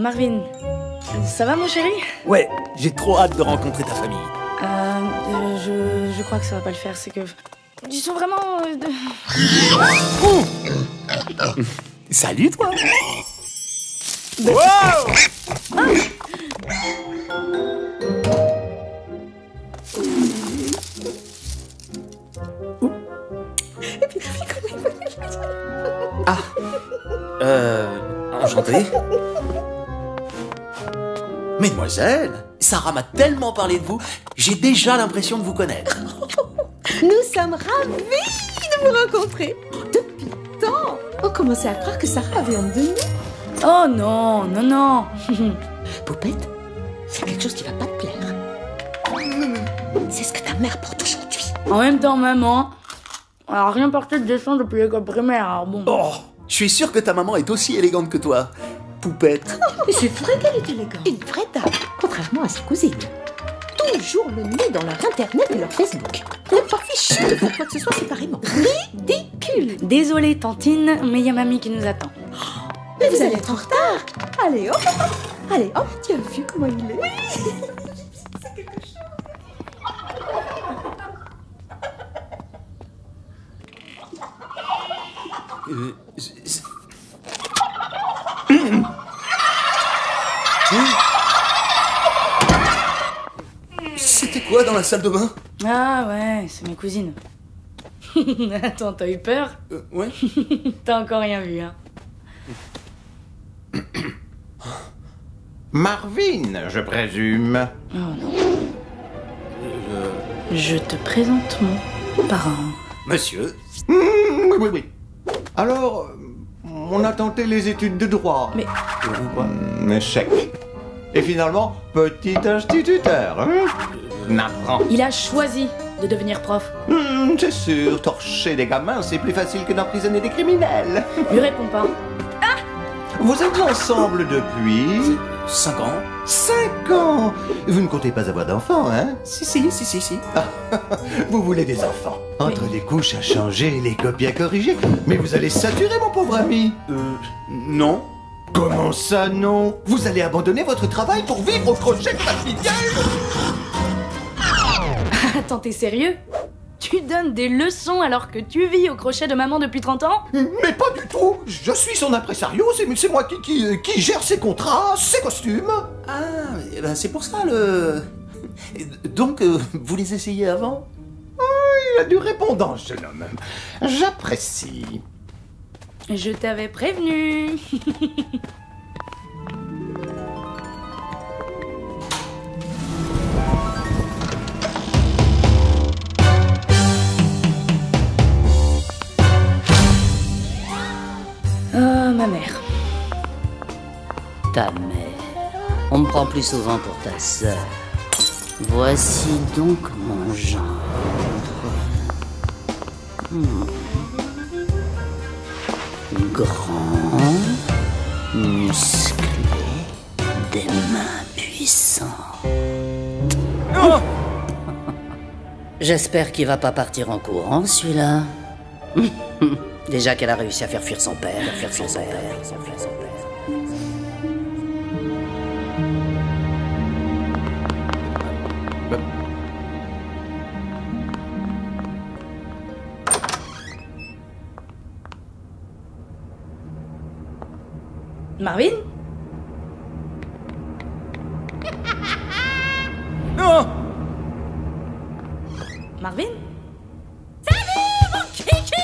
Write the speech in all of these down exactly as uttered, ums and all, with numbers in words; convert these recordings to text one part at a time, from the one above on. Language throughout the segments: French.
Marvin, ça va mon chéri? Ouais, j'ai trop hâte de rencontrer ta famille. Euh, je, je crois que ça va pas le faire, c'est que... Ils sont vraiment... Euh, de... oh Salut toi. Wow ah. Ah Euh... Enchantée. Mesdemoiselles, Sarah m'a tellement parlé de vous, j'ai déjà l'impression de vous connaître. Nous sommes ravis de vous rencontrer. Depuis tant, on commençait à croire que Sarah avait un de nous. Oh non, non, non. Poupette, c'est quelque chose qui va pas te plaire. C'est ce que ta mère porte aujourd'hui. En même temps, maman... Elle n'a rien porté de décent depuis l'école primaire, alors bon... Oh, je suis sûre que ta maman est aussi élégante que toi, Poupette. C'est vrai qu'elle est élégante. Une vraie dame, contrairement à ses cousines. Toujours le nez dans leur internet et leur Facebook. Ne pas fichu de faire quoi que ce soit séparément. Ridicule. Désolée, Tantine, mais il y a mamie qui nous attend. Oh, mais vous, vous allez être en retard. Allez, hop, allez, hop, tu as vu comment il est. Oui. C'est quelque chose. Euh, mmh. C'était quoi dans la salle de bain? Ah ouais, c'est mes cousines. Attends, t'as eu peur? euh, Ouais. T'as encore rien vu, hein? Marvin, je présume. Oh non. Euh... Je te présente mon parrain. Monsieur. Mmh, oui, oui, oui. Alors, on a tenté les études de droit. Mais... Un échec. Et finalement, petit instituteur. Hein, n'apprend. Il a choisi de devenir prof. Mmh, c'est sûr, torcher des gamins, c'est plus facile que d'emprisonner des criminels. Lui réponds pas. Ah, vous êtes ensemble depuis... Cinq ans. Cinq ans. Vous ne comptez pas avoir d'enfants, hein? Si, si, si, si, si. Ah, vous voulez des enfants. Entre oui. Les couches à changer, les copies à corriger. Mais vous allez saturer, mon pauvre ami. Euh, non. Comment ça, non? Vous allez abandonner votre travail pour vivre au crochet de ma... Attends, t'es sérieux? Tu donnes des leçons alors que tu vis au crochet de maman depuis trente ans? Mais pas du tout. Je suis son impresario, c'est moi qui, qui, qui gère ses contrats, ses costumes. Ah, ben c'est pour ça le... Donc, euh, vous les essayez avant? Oh, il a du répondant, jeune homme. J'apprécie. Je t'avais prévenu. Ma mère. Ta mère. On me prend plus souvent pour ta sœur. Voici donc mon genre. Hmm. Grand, musclé, des mains puissantes. Oh. J'espère qu'il va pas partir en courant, celui-là. Déjà qu'elle a réussi à faire fuir son père, à faire fuir son père, à faire fuir son père. Marvin? Non. Marvin? Salut mon kiki!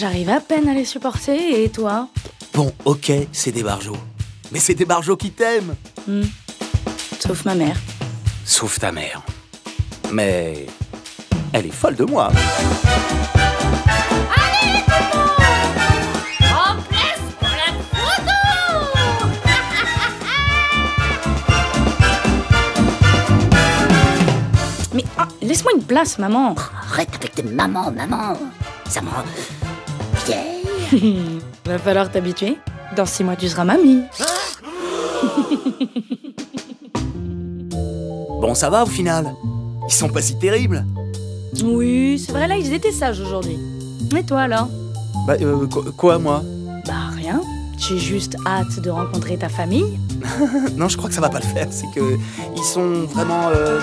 J'arrive à peine à les supporter, et toi? Bon, ok, c'est des barjots. Mais c'est des barjots qui t'aiment. Mmh. Sauf ma mère. Sauf ta mère. Mais... Elle est folle de moi. Allez, tout le monde! En place pour la photo! Mais ah, laisse-moi une place, maman. Arrête avec tes mamans, maman. Ça me rend vieille. Va falloir t'habituer. Dans six mois, tu seras mamie. Bon, ça va au final. Ils sont pas si terribles. Oui, c'est vrai, là, ils étaient sages aujourd'hui. Et toi, alors? Bah, euh, qu quoi, moi? Bah, rien. J'ai juste hâte de rencontrer ta famille. Non, je crois que ça va pas le faire. C'est que ils sont vraiment... Euh...